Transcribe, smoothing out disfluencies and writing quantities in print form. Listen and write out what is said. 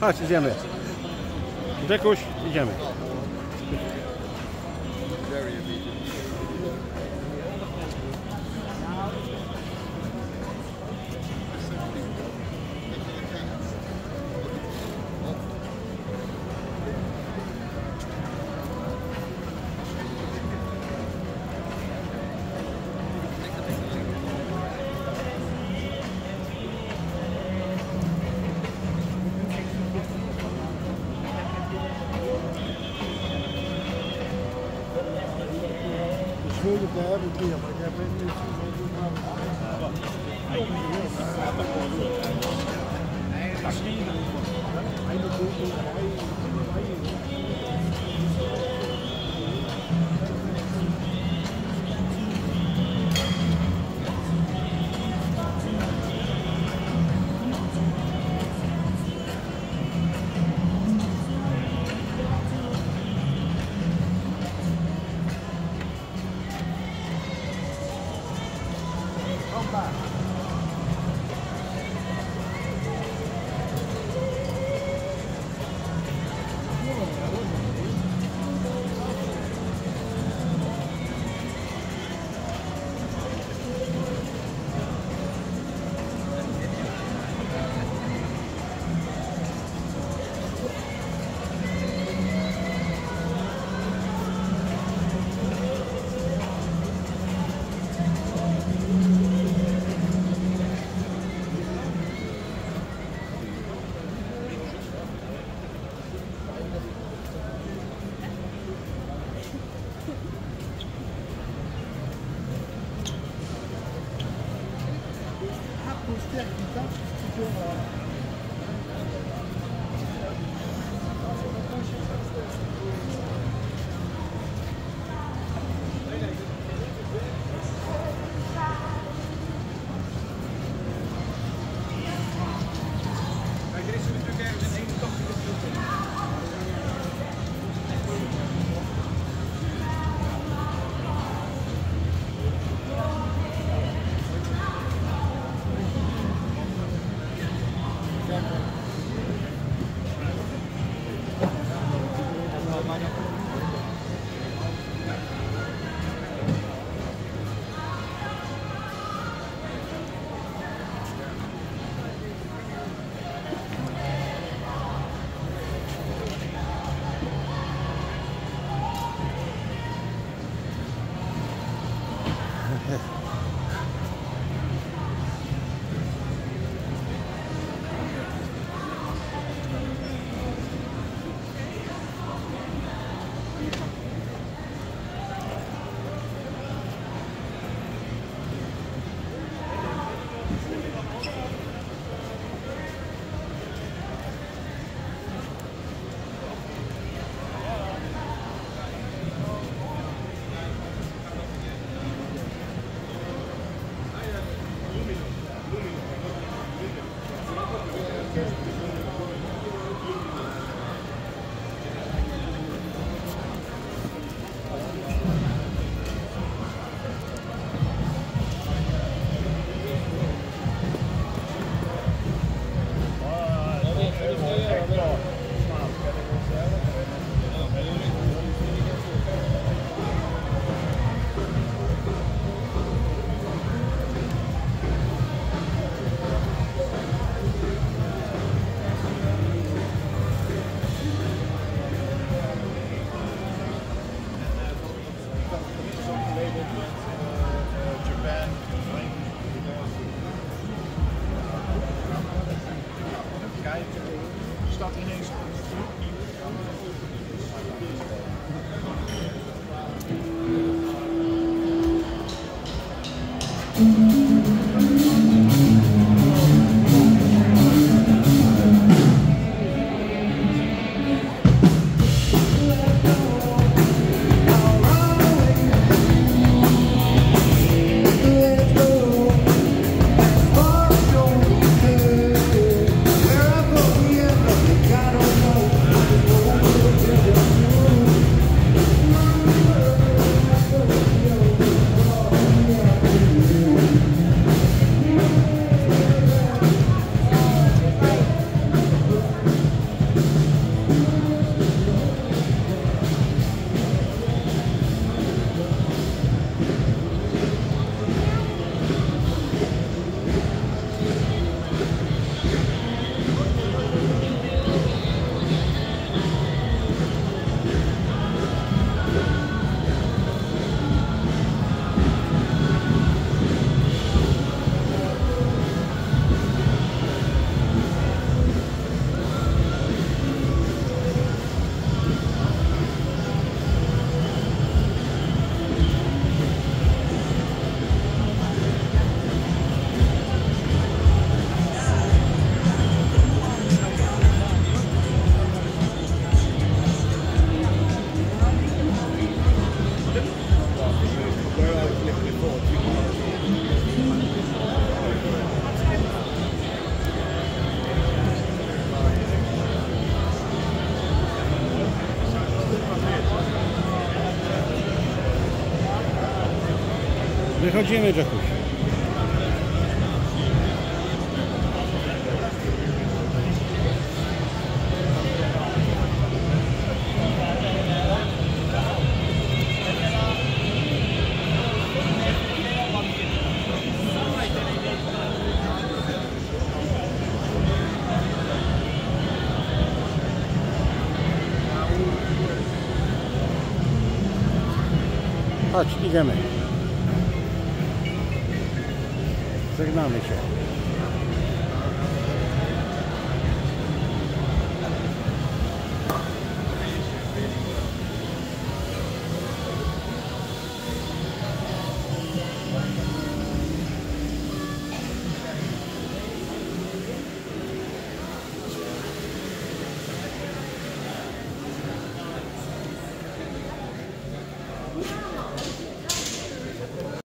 Chodź, idziemy. Dekuś, idziemy. Ik heb het niet, maar ik heb het niet. Wychodzimy, Jackuś. Chodź, idziemy. Żegnamy się.